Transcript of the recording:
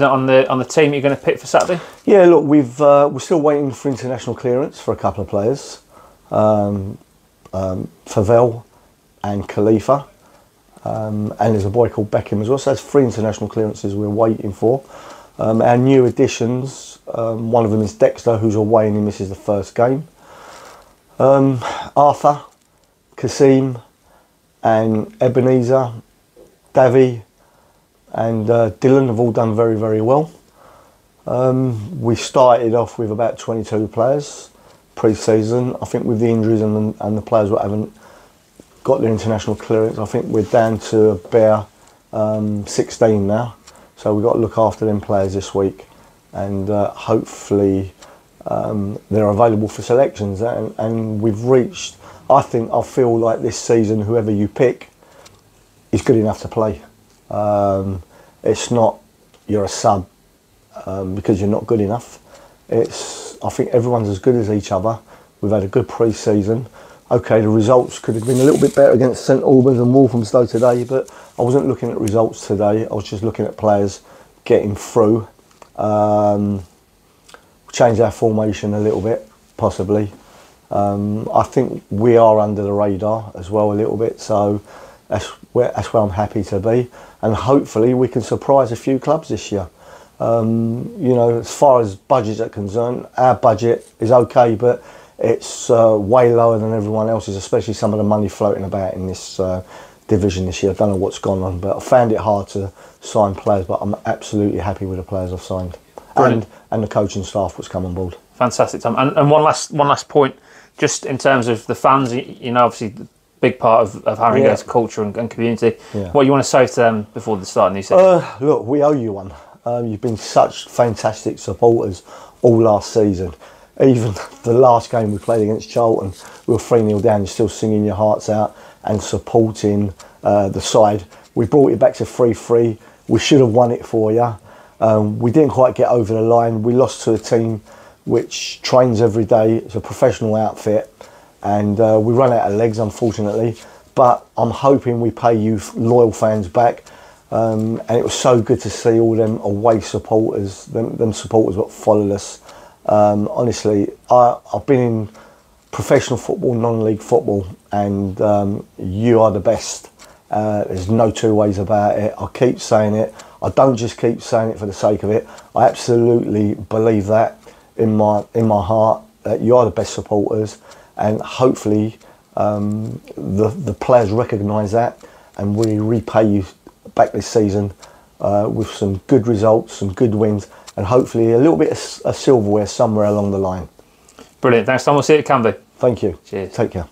confident on the team you're going to pick for Saturday? Yeah, look, we're still waiting for international clearance for a couple of players, Favel and Khalifa, and there's a boy called Beckham as well. So that's three international clearances we're waiting for. Our new additions, one of them is Dexter, who's away and he misses the first game. Arthur, Kasim, and Ebenezer, Davi, and Dylan have all done very, very well. We started off with about 22 players pre-season. I think with the injuries and the players that haven't got their international clearance, I think we're down to about 16 now. So we've got to look after them players this week, and hopefully they're available for selections. And we've reached, I feel like this season, whoever you pick is good enough to play. It's not you're a sub because you're not good enough. It's, I think everyone's as good as each other. We've had a good pre-season. Okay, the results could have been a little bit better against St Albans and Walthamstow today, but I wasn't looking at results today. I was just looking at players getting through. Change our formation a little bit, possibly. I think we are under the radar as well a little bit, so that's where I'm happy to be. And hopefully we can surprise a few clubs this year. You know, as far as budgets are concerned, our budget is okay, but it's way lower than everyone else's, especially some of the money floating about in this division this year. I don't know what's gone on, but I found it hard to sign players, but I'm absolutely happy with the players I've signed. And the coaching staff that's come on board. Fantastic, Tom. And one last point, just in terms of the fans, you know, obviously the big part of Haringey's culture and community. Yeah. What do you want to say to them before the start of the new season? Look, we owe you one. You've been such fantastic supporters all last season. Even the last game we played against Charlton, we were 3-0 down, you're still singing your hearts out and supporting the side. We brought it back to 3-3. We should have won it for you. We didn't quite get over the line. We lost to a team which trains every day. It's a professional outfit. And we run out of legs, unfortunately. But I'm hoping we pay you loyal fans back. And it was so good to see all them away supporters, them supporters that followed us. Honestly, I've been in professional football, non-league football, and you are the best. There's no two ways about it. I keep saying it. I don't just keep saying it for the sake of it. I absolutely believe that in my heart, that you are the best supporters, and hopefully the players recognise that and we repay you back this season with some good results, some good wins, and hopefully a little bit of silverware somewhere along the line. Brilliant. Thanks, Tom. We'll see you at Canvey. Thank you. Cheers. Take care.